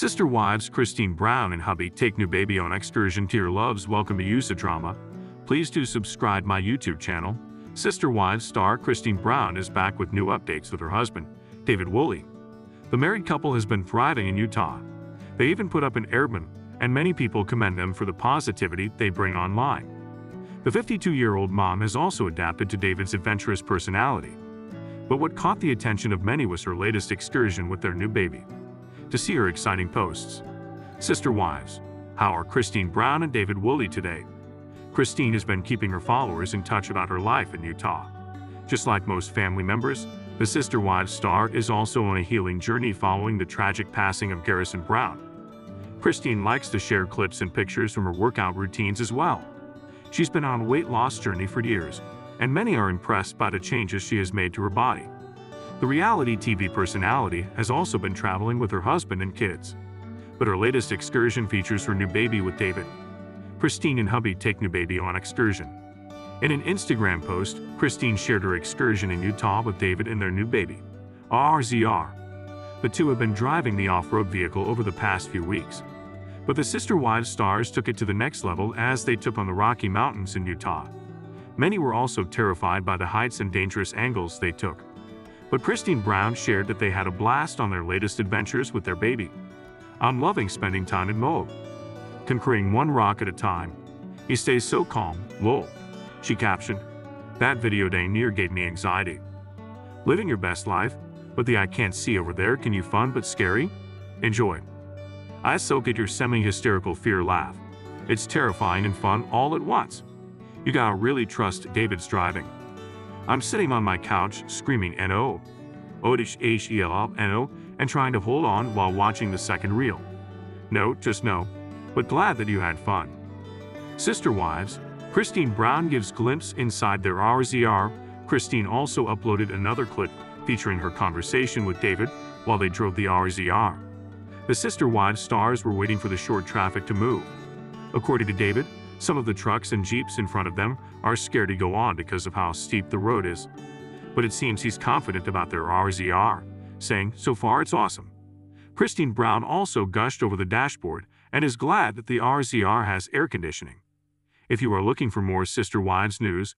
Sister Wives Christine Brown and hubby take new baby on excursion to your loves. Welcome to Use of Drama. Please do subscribe my YouTube channel. Sister Wives star Christine Brown is back with new updates with her husband, David Woolley. The married couple has been thriving in Utah. They even put up an airman, and many people commend them for the positivity they bring online. The 52-year-old mom has also adapted to David's adventurous personality. But what caught the attention of many was her latest excursion with their new baby. To see her exciting posts. Sister Wives, how are Christine Brown and David Woolley today? Christine has been keeping her followers in touch about her life in Utah. Just like most family members, the Sister Wives star is also on a healing journey following the tragic passing of Garrison Brown. Christine likes to share clips and pictures from her workout routines as well. She's been on a weight loss journey for years, and many are impressed by the changes she has made to her body. The reality TV personality has also been traveling with her husband and kids. But her latest excursion features her new baby with David. Christine and hubby take new baby on excursion. In an Instagram post, Christine shared her excursion in Utah with David and their new baby, RZR. The two have been driving the off-road vehicle over the past few weeks. But the Sister Wives stars took it to the next level as they took on the Rocky Mountains in Utah. Many were also terrified by the heights and dangerous angles they took. But Christine Brown shared that they had a blast on their latest adventures with their baby. "I'm loving spending time in Moab. Conquering one rock at a time. He stays so calm, lol," she captioned. "That video day near gave me anxiety. Living your best life, but the I can't see over there can you fun but scary? Enjoy. I soak at your semi-hysterical fear laugh. It's terrifying and fun all at once. You gotta really trust David's driving. I'm sitting on my couch screaming N-O, O-H-E-L-N-O, and trying to hold on while watching the second reel. No, just no. But glad that you had fun." Sister Wives, Christine Brown gives glimpse inside their RZR. Christine also uploaded another clip featuring her conversation with David while they drove the RZR. The Sister Wives stars were waiting for the short traffic to move. According to David, some of the trucks and jeeps in front of them are scared to go on because of how steep the road is. But it seems he's confident about their RZR, saying, "So far it's awesome." Christine Brown also gushed over the dashboard and is glad that the RZR has air conditioning. If you are looking for more Sister Wives news,